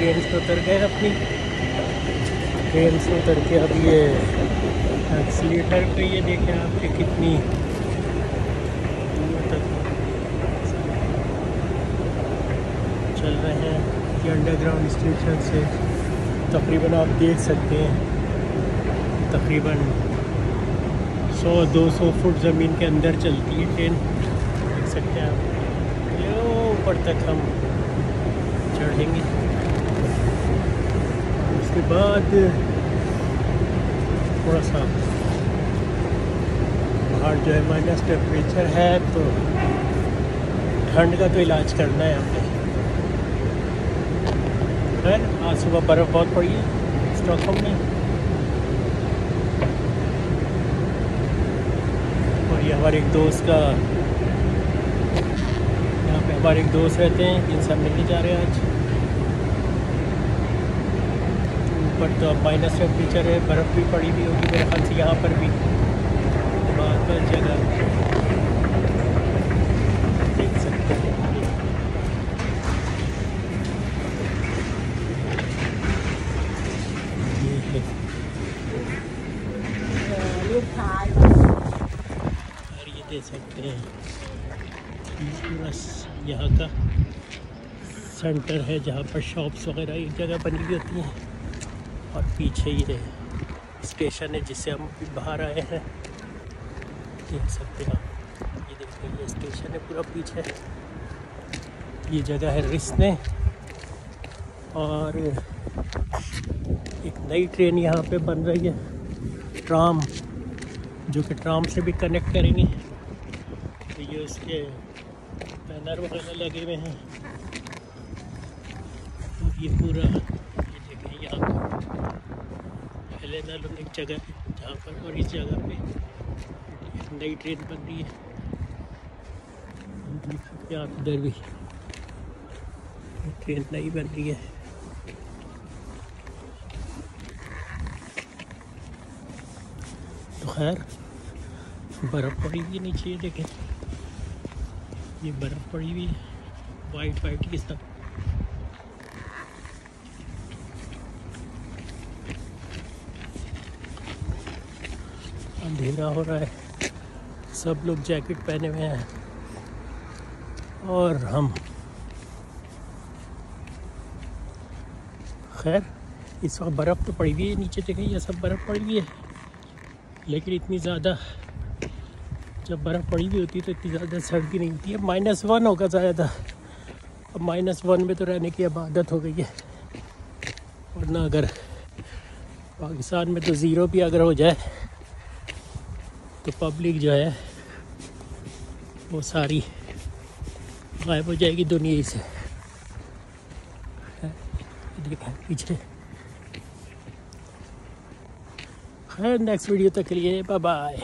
Train से उतर गए अपनी ट्रेन से उतर के अब ये एक्सीटर पे ये देखें आप कि कितनी दूर तक चल रहे हैं कि अंडरग्राउंड स्टेशन से तकरीबन आप देख सकते हैं तकरीबन 100-200 फुट ज़मीन के अंदर चलती है ट्रेन, देख सकते हैं आप। ऊपर तक हम चढ़ेंगे, उसके बाद थोड़ा सा बाहर जो है माइनस टेम्परेचर है तो ठंड का तो इलाज करना है हमने। खैर आज सुबह बर्फ़ बहुत पड़ी है स्टॉकहोम में और ये हमारे एक दोस्त का हमारे एक दोस्त रहते हैं, इन सब मिलने जा रहे हैं आज। ऊपर तो अब माइनस टेम्परेचर है, बर्फ़ भी पड़ी हुई होगी मेरे ख्याल से यहाँ पर भी बात पर जगह देख सकते हैं। और ये देख सकते हैं बस यहाँ का सेंटर है जहाँ पर शॉप्स वगैरह एक जगह बनी हुई होती हैं और पीछे ये स्टेशन है जिससे हम बाहर आए हैं, देख सकते हैं आप। ये देखिए ये स्टेशन है पूरा पीछे, ये जगह है रिसने और एक नई ट्रेन यहाँ पे बन रही है ट्राम, जो कि ट्राम से भी कनेक्ट करेंगे। तो ये उसके बैनर वगैरह लगे हुए हैं और ये पूरा ये जगह यहाँ पर एक जगह है जहाँ पर और इस जगह पे एक नई ट्रेन बन रही है। आप इधर भी ट्रेन नई बन रही है, तो खैर बर्फ़ पड़ी हुई नीचे देखें, ये बर्फ़ पड़ी हुई वाइट वाइट की सब। अंधेरा हो रहा है, सब लोग जैकेट पहने हुए हैं और हम। खैर इस वक्त बर्फ़ तो पड़ी हुई है नीचे देखें, यह सब बर्फ़ पड़ी हुई है, लेकिन इतनी ज़्यादा जब बर्फ़ पड़ी हुई होती है तो इतनी ज़्यादा सर्दी नहीं होती है। -1 होगा ज़्यादा, अब -1 में तो रहने की अब आदत हो गई है, वरना अगर पाकिस्तान में तो 0 भी अगर हो जाए तो पब्लिक जो है वो सारी गायब हो जाएगी दुनिया से। देखा पीछे। खैर नेक्स्ट वीडियो तक के लिए बाय बाय।